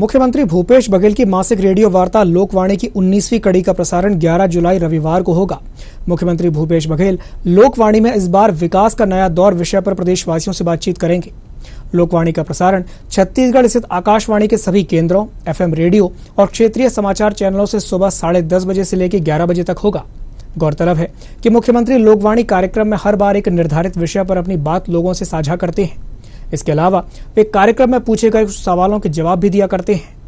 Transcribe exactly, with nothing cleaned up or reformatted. मुख्यमंत्री भूपेश बघेल की मासिक रेडियो वार्ता लोकवाणी की उन्नीसवीं कड़ी का प्रसारण ग्यारह जुलाई रविवार को होगा। मुख्यमंत्री भूपेश बघेल लोकवाणी में इस बार विकास का नया दौर विषय पर प्रदेशवासियों से बातचीत करेंगे। लोकवाणी का प्रसारण छत्तीसगढ़ स्थित आकाशवाणी के सभी केंद्रों, एफएम रेडियो और क्षेत्रीय समाचार चैनलों से सुबह साढ़े दस बजे से लेकर ग्यारह बजे तक होगा। गौरतलब है कि मुख्यमंत्री लोकवाणी कार्यक्रम में हर बार एक निर्धारित विषय पर अपनी बात लोगों से साझा करते हैं। इसके अलावा वे कार्यक्रम में पूछे गए कुछ सवालों के जवाब भी दिया करते हैं।